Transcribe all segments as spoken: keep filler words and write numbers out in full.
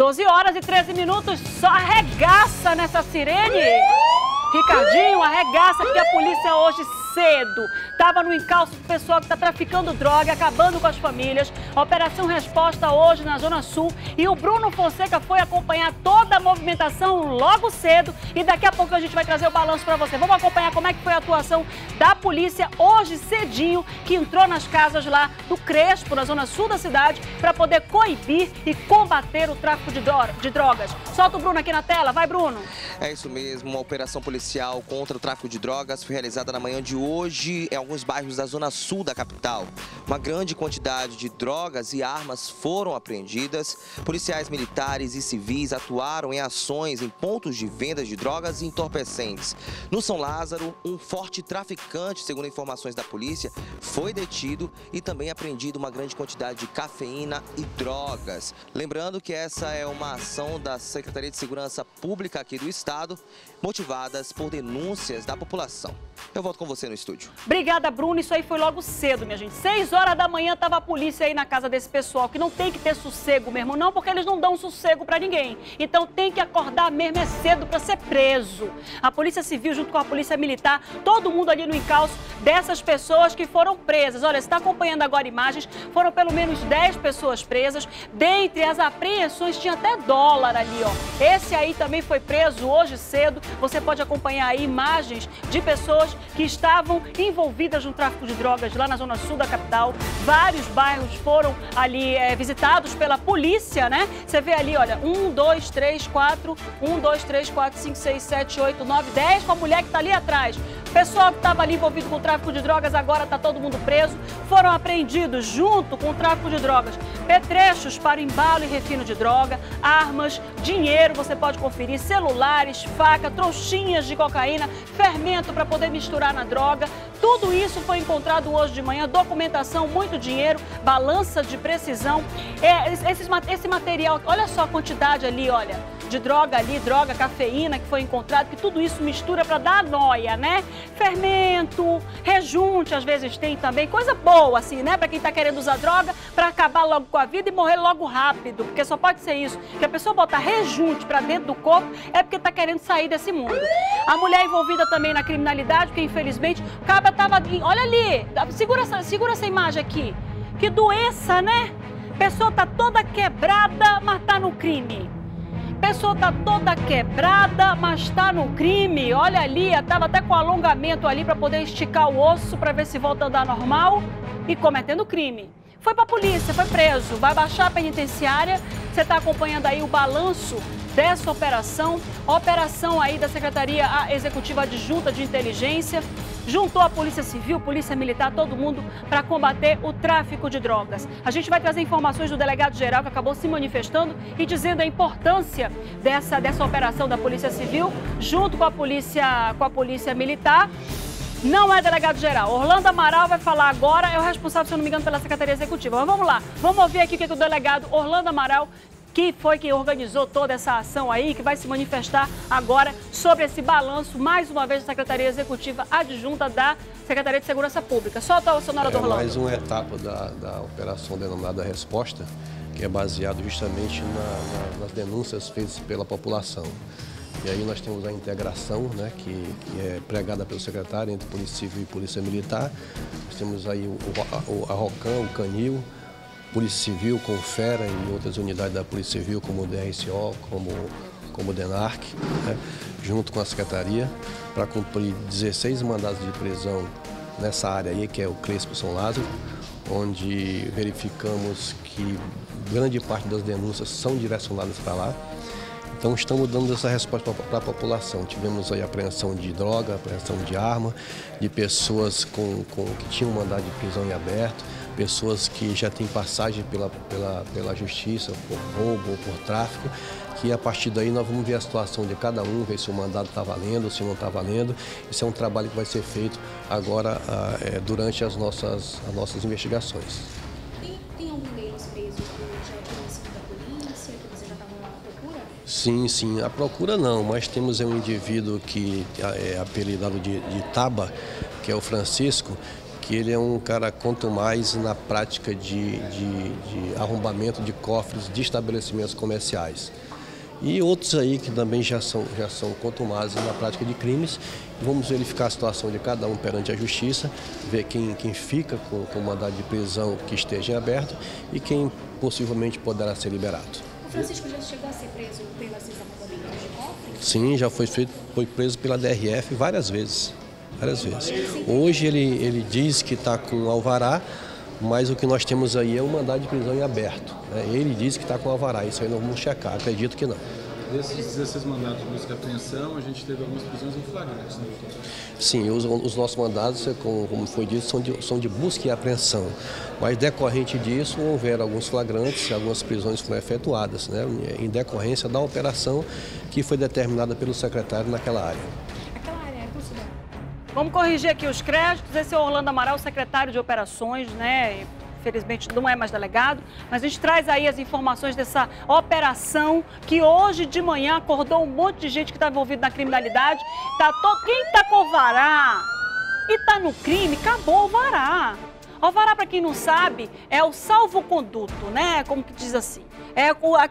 doze horas e treze minutos, só arregaça nessa sirene. Ricardinho, arregaça, porque a polícia hoje cedo estava no encalço do pessoal que está traficando droga, acabando com as famílias. Operação Resposta hoje na Zona Sul. E o Bruno Fonseca foi acompanhar toda a movimentação logo cedo. E daqui a pouco a gente vai trazer o balanço para você. Vamos acompanhar como é que foi a atuação da polícia hoje cedinho, que entrou nas casas lá do Crespo, na Zona Sul da cidade, para poder coibir e combater o tráfico de, dro de drogas. Solta o Bruno aqui na tela. Vai, Bruno. É isso mesmo. Uma operação policial contra o tráfico de drogas foi realizada na manhã de hoje em alguns bairros da Zona Sul da capital. Uma grande quantidade de drogas e armas foram apreendidas. Policiais militares e civis atuaram em ações em pontos de vendas de drogas e entorpecentes. No São Lázaro, um forte traficante, segundo informações da polícia, foi detido e também apreendido uma grande quantidade de cafeína e drogas. Lembrando que essa é uma ação da Secretaria de Segurança Pública aqui do Estado, motivadas por denúncias da população. Eu volto com você no estúdio. Obrigada, Bruno. Isso aí foi logo cedo, minha gente. seis horas da manhã tava a polícia aí na casa desse pessoal, que não tem que ter sossego mesmo, não, porque eles não dão sossego pra ninguém. Então tem que acordar mesmo é cedo pra ser preso. A Polícia Civil junto com a Polícia Militar, todo mundo ali no encalço dessas pessoas que foram presas. Olha, você está acompanhando agora imagens, foram pelo menos dez pessoas presas. Dentre as apreensões tinha até dólar ali, ó. Esse aí também foi preso hoje cedo. Você pode acompanhar acompanhar aí imagens de pessoas que estavam envolvidas no tráfico de drogas lá na Zona Sul da capital. Vários bairros foram ali é, visitados pela polícia, né? Você vê ali, olha, um, dois, três, quatro, um, dois, três, quatro, cinco, seis, sete, oito, nove, dez, com a mulher que tá ali atrás. O pessoal que estava ali envolvido com o tráfico de drogas, agora tá todo mundo preso. Foram apreendidos junto com o tráfico de drogas petrechos para embalo e refino de droga, armas, dinheiro, você pode conferir, celulares, faca, trouxinhas de cocaína, fermento para poder misturar na droga. Tudo isso foi encontrado hoje de manhã, documentação, muito dinheiro, balança de precisão. É, esses, esse material, olha só a quantidade ali, olha, de droga ali, droga, cafeína que foi encontrado, que tudo isso mistura para dar nóia, né? Fermento, rejunte, às vezes tem também, coisa boa assim, né? Para quem tá querendo usar droga, para acabar logo com a vida e morrer logo rápido, porque só pode ser isso. Que a pessoa botar rejunte para dentro do corpo é porque tá querendo sair desse mundo. A mulher envolvida também na criminalidade, porque infelizmente o cabo tava... Olha ali, segura essa, segura essa imagem aqui. Que doença, né? Pessoa tá toda quebrada, mas tá no crime. Pessoa tá toda quebrada, mas tá no crime. Olha ali, tava até com alongamento ali para poder esticar o osso para ver se volta a andar normal e cometendo crime. Foi pra polícia, foi preso, vai baixar a penitenciária. Você tá acompanhando aí o balanço dessa operação, operação aí da Secretaria Executiva Adjunta de Inteligência, juntou a Polícia Civil, Polícia Militar, todo mundo para combater o tráfico de drogas. A gente vai trazer informações do delegado-geral que acabou se manifestando e dizendo a importância dessa, dessa operação da Polícia Civil junto com a Polícia, com a Polícia Militar. Não é delegado-geral. Orlando Amaral vai falar agora, é o responsável, se eu não me engano, pela Secretaria Executiva. Mas vamos lá, vamos ouvir aqui o que o delegado Orlando Amaral, que foi quem organizou toda essa ação aí, que vai se manifestar agora sobre esse balanço, mais uma vez, da Secretaria Executiva Adjunta da Secretaria de Segurança Pública. Solta o sonora do Orlando. É mais uma etapa da, da operação denominada Resposta, que é baseado justamente na, na, nas denúncias feitas pela população. E aí nós temos a integração, né, que, que é pregada pelo secretário entre Polícia Civil e Polícia Militar. Nós temos aí o, o, a ROCAM, o CANIL, Polícia Civil com FERA e outras unidades da Polícia Civil, como o D R C O, como, como o DENARC, né, junto com a Secretaria, para cumprir dezesseis mandados de prisão nessa área aí, que é o Crespo São Lázaro, onde verificamos que grande parte das denúncias são direcionadas para lá. Então estamos dando essa resposta para a população. Tivemos aí apreensão de droga, apreensão de arma, de pessoas com, com, que tinham mandado de prisão em aberto, pessoas que já têm passagem pela, pela, pela justiça, por roubo ou por tráfico. Que a partir daí nós vamos ver a situação de cada um, ver se o mandado está valendo, se não está valendo. Isso é um trabalho que vai ser feito agora é, durante as nossas, as nossas investigações. Tem, tem algum deles preso que já é conhecido da polícia, que você já está à procura? Sim, sim. A procura não, mas temos um indivíduo que é apelidado de, de Taba, que é o Francisco, que ele é um cara quanto mais na prática de, de, de arrombamento de cofres de estabelecimentos comerciais. E outros aí que também já são, já são contumazes na prática de crimes. Vamos verificar a situação de cada um perante a justiça, ver quem, quem fica com, com o mandado de prisão que esteja em aberto e quem possivelmente poderá ser liberado. O Francisco já chegou a ser preso pela cisão de cofres? Sim, já foi, foi preso pela D R F várias vezes. Várias vezes. Hoje ele, ele diz que está com alvará, mas o que nós temos aí é um mandado de prisão em aberto. Né? Ele diz que está com alvará, isso aí nós vamos checar, acredito que não. Desses dezesseis mandados de busca e apreensão, a gente teve algumas prisões em flagrante, né, doutor? Sim, os, os nossos mandados, como, como foi dito, são de, são de busca e apreensão. Mas decorrente disso, houveram alguns flagrantes, algumas prisões foram efetuadas, né, em decorrência da operação que foi determinada pelo secretário naquela área. Vamos corrigir aqui os créditos. Esse é o Orlando Amaral, secretário de Operações, né? Infelizmente não é mais delegado, mas a gente traz aí as informações dessa operação que hoje de manhã acordou um monte de gente que está envolvida na criminalidade. Tá to... Quem está com o vará e está no crime, acabou o vará. Alvará, para quem não sabe, é o salvo-conduto, né? Como que diz assim? É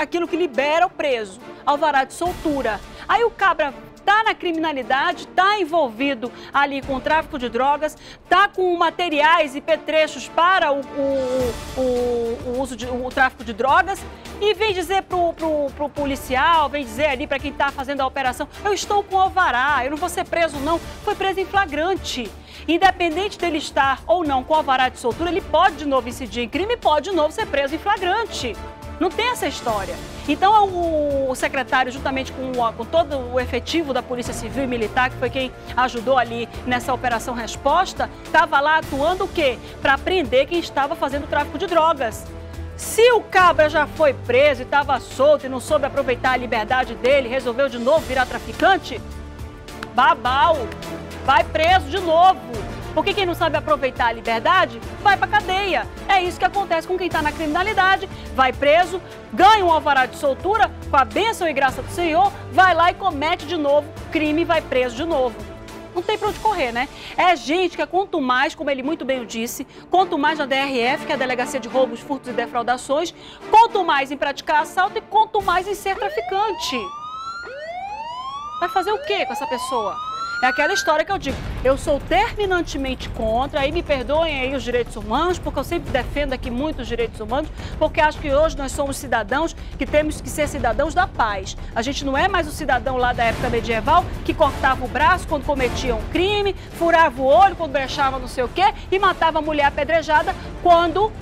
aquilo que libera o preso. Alvará de soltura. Aí o cabra tá na criminalidade, tá envolvido ali com o tráfico de drogas, tá com materiais e petrechos para o, o, o, o uso de, o tráfico de drogas e vem dizer pro, pro, pro policial, vem dizer ali para quem tá fazendo a operação, eu estou com alvará, eu não vou ser preso não, foi preso em flagrante. Independente dele estar ou não com alvará de soltura, ele pode de novo incidir em crime e pode de novo ser preso em flagrante. Não tem essa história. Então, o secretário, juntamente com, o, com todo o efetivo da Polícia Civil e Militar, que foi quem ajudou ali nessa Operação Resposta, estava lá atuando o quê? Para prender quem estava fazendo tráfico de drogas. Se o cabra já foi preso e estava solto e não soube aproveitar a liberdade dele, resolveu de novo virar traficante, babau, vai preso de novo. Porque quem não sabe aproveitar a liberdade, vai pra cadeia. É isso que acontece com quem tá na criminalidade, vai preso, ganha um alvará de soltura, com a bênção e graça do Senhor, vai lá e comete de novo crime e vai preso de novo. Não tem pra onde correr, né? É gente que é quanto mais, como ele muito bem o disse, quanto mais na D R F, que é a Delegacia de Roubos, Furtos e Defraudações, quanto mais em praticar assalto e quanto mais em ser traficante. Vai fazer o quê com essa pessoa? É aquela história que eu digo, eu sou terminantemente contra, aí me perdoem aí os direitos humanos, porque eu sempre defendo aqui muito os direitos humanos, porque acho que hoje nós somos cidadãos que temos que ser cidadãos da paz. A gente não é mais o cidadão lá da época medieval que cortava o braço quando cometia um crime, furava o olho quando brechava não sei o quê e matava a mulher apedrejada quando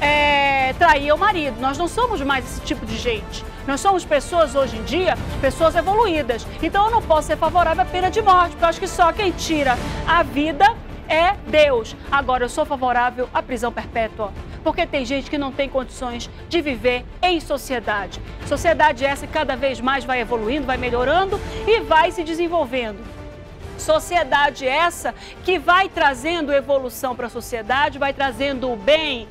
é, traía o marido. Nós não somos mais esse tipo de gente. Nós somos pessoas, hoje em dia, pessoas evoluídas. Então eu não posso ser favorável à pena de morte, porque eu acho que só quem tira a vida é Deus. Agora, eu sou favorável à prisão perpétua, porque tem gente que não tem condições de viver em sociedade. Sociedade essa que cada vez mais vai evoluindo, vai melhorando e vai se desenvolvendo. Sociedade essa que vai trazendo evolução para a sociedade, vai trazendo o bem.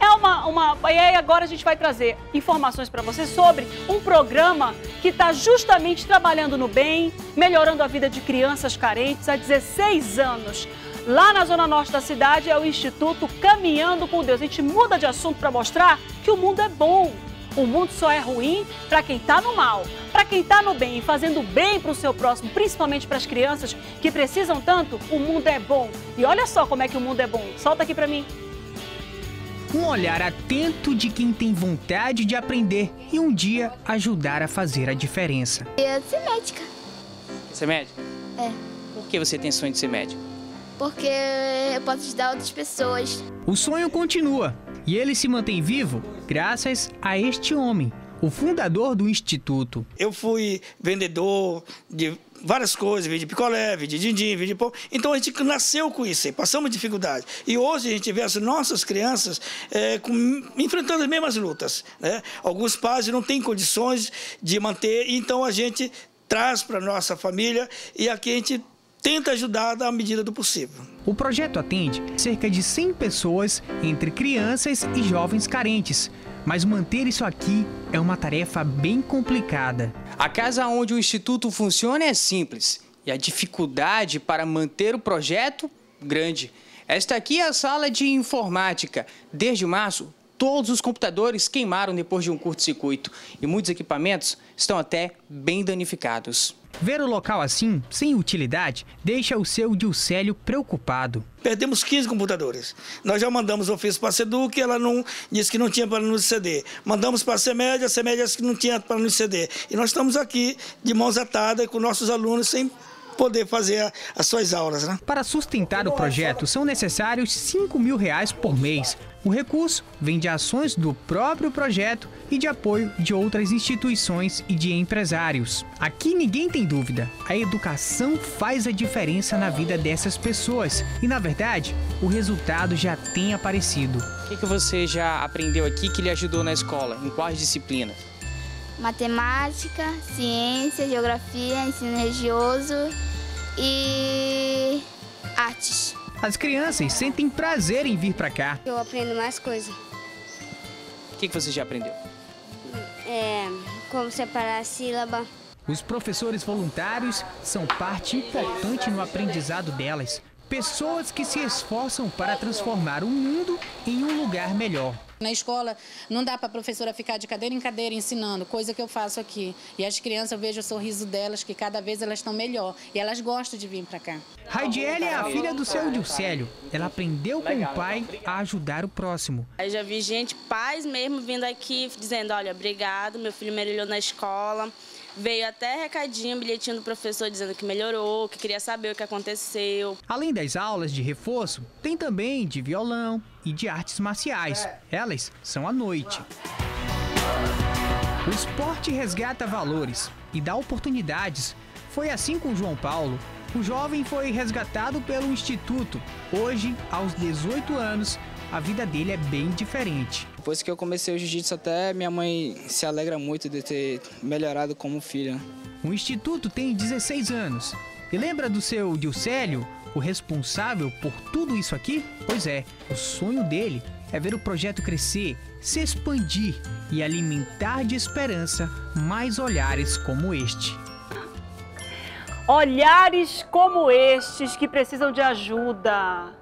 É uma, uma... E aí agora a gente vai trazer informações para você sobre um programa que está justamente trabalhando no bem, melhorando a vida de crianças carentes há dezesseis anos. Lá na zona norte da cidade é o Instituto Caminhando com Deus. A gente muda de assunto para mostrar que o mundo é bom. O mundo só é ruim para quem está no mal, para quem está no bem e fazendo bem para o seu próximo, principalmente para as crianças que precisam tanto, o mundo é bom. E olha só como é que o mundo é bom. Solta aqui para mim. Um olhar atento de quem tem vontade de aprender e um dia ajudar a fazer a diferença. Eu quero ser médica. Quer ser médica? É. Por que você tem sonho de ser médica? Porque eu posso ajudar outras pessoas. O sonho continua. E ele se mantém vivo graças a este homem, o fundador do Instituto. Eu fui vendedor de várias coisas, vendi picolé, vendi dindim, vendi pão. Então a gente nasceu com isso, passamos dificuldade. E hoje a gente vê as nossas crianças é, com, enfrentando as mesmas lutas. Né? Alguns pais não têm condições de manter, então a gente traz para a nossa família e aqui a gente tenta ajudar na medida do possível. O projeto atende cerca de cem pessoas, entre crianças e jovens carentes. Mas manter isso aqui é uma tarefa bem complicada. A casa onde o Instituto funciona é simples e a dificuldade para manter o projeto, grande. Esta aqui é a sala de informática. Desde março, todos os computadores queimaram depois de um curto-circuito e muitos equipamentos estão até bem danificados. Ver o local assim, sem utilidade, deixa o seu Dilcélio preocupado. Perdemos quinze computadores. Nós já mandamos ofício para a SEDUC, ela não, disse que não tinha para nos ceder. Mandamos para a SEMED, a SEMED disse que não tinha para nos ceder. E nós estamos aqui de mãos atadas com nossos alunos sem poder fazer a, as suas aulas, né? Para sustentar o projeto, são necessários cinco mil reais por mês. O recurso vem de ações do próprio projeto e de apoio de outras instituições e de empresários. Aqui ninguém tem dúvida, a educação faz a diferença na vida dessas pessoas. E, na verdade, o resultado já tem aparecido. O que, que você já aprendeu aqui que lhe ajudou na escola? Em quais disciplinas? Matemática, ciência, geografia, ensino religioso e artes. As crianças sentem prazer em vir para cá. Eu aprendo mais coisas. O que, que você já aprendeu? É, como separar a sílaba. Os professores voluntários são parte importante no aprendizado delas. Pessoas que se esforçam para transformar o mundo em um lugar melhor. Na escola não dá para a professora ficar de cadeira em cadeira ensinando, coisa que eu faço aqui. E as crianças, eu vejo o sorriso delas, que cada vez elas estão melhor. E elas gostam de vir para cá. Raidiel é a filha do seu Dilcélio. Ela aprendeu com o pai a ajudar o próximo. Eu já vi gente, pais mesmo, vindo aqui dizendo, olha, obrigado, meu filho melhorou na escola. Veio até recadinho, bilhetinho do professor dizendo que melhorou, que queria saber o que aconteceu. Além das aulas de reforço, tem também de violão e de artes marciais. Elas são à noite. O esporte resgata valores e dá oportunidades. Foi assim com João Paulo. O jovem foi resgatado pelo Instituto. Hoje, aos dezoito anos, a vida dele é bem diferente. Depois que eu comecei o jiu-jitsu, até minha mãe se alegra muito de ter melhorado como filha. O Instituto tem dezesseis anos. E lembra do seu Dilcélio, o responsável por tudo isso aqui? Pois é, o sonho dele é ver o projeto crescer, se expandir e alimentar de esperança mais olhares como este. Olhares como estes que precisam de ajuda.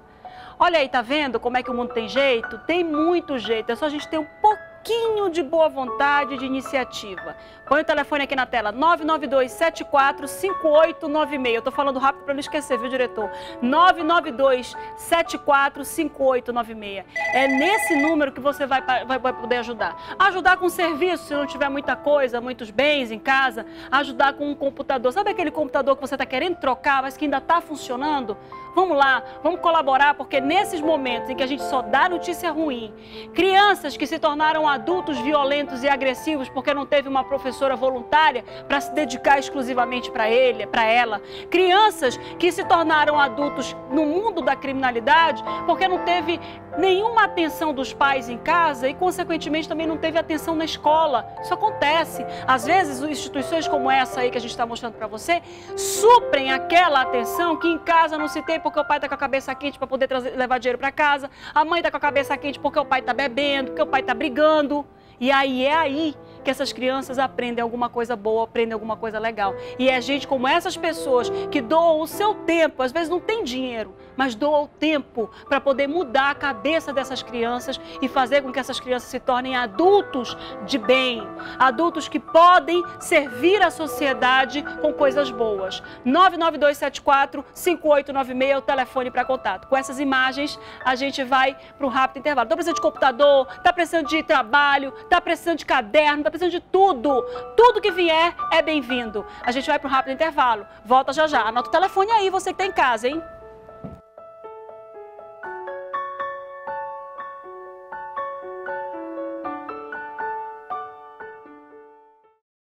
Olha aí, tá vendo como é que o mundo tem jeito? Tem muito jeito, é só a gente ter um pouquinho de boa vontade e de iniciativa. Põe o telefone aqui na tela, nove nove dois, sete quatro cinco oito nove seis. Eu tô falando rápido pra não esquecer, viu, diretor? nove nove dois, sete quatro cinco oito nove seis. É nesse número que você vai, vai, vai poder ajudar. Ajudar com serviço, se não tiver muita coisa, muitos bens em casa. Ajudar com um computador. Sabe aquele computador que você tá querendo trocar, mas que ainda tá funcionando? Vamos lá, vamos colaborar, porque nesses momentos em que a gente só dá notícia ruim, crianças que se tornaram adultos violentos e agressivos porque não teve uma professora voluntária para se dedicar exclusivamente para ele, para ela, crianças que se tornaram adultos no mundo da criminalidade porque não teve nenhuma atenção dos pais em casa e, consequentemente, também não teve atenção na escola. Isso acontece. Às vezes, instituições como essa aí que a gente está mostrando para você suprem aquela atenção que em casa não se tem porque o pai está com a cabeça quente para poder trazer, levar dinheiro para casa, a mãe está com a cabeça quente porque o pai está bebendo, porque o pai está brigando. E aí é aí que essas crianças aprendem alguma coisa boa, aprendem alguma coisa legal. E é gente como essas pessoas que doam o seu tempo, às vezes não tem dinheiro, mas doam o tempo para poder mudar a cabeça dessas crianças e fazer com que essas crianças se tornem adultos de bem, adultos que podem servir a sociedade com coisas boas. nove nove dois, sete quatro cinco oito nove seis é o telefone para contato. Com essas imagens, a gente vai para um rápido intervalo. Está precisando de computador, está precisando de trabalho, está precisando de caderno, tá precisando de tudo. Tudo que vier é bem-vindo. A gente vai para um rápido intervalo. Volta já já. Anota o telefone aí, você que tá em casa, hein?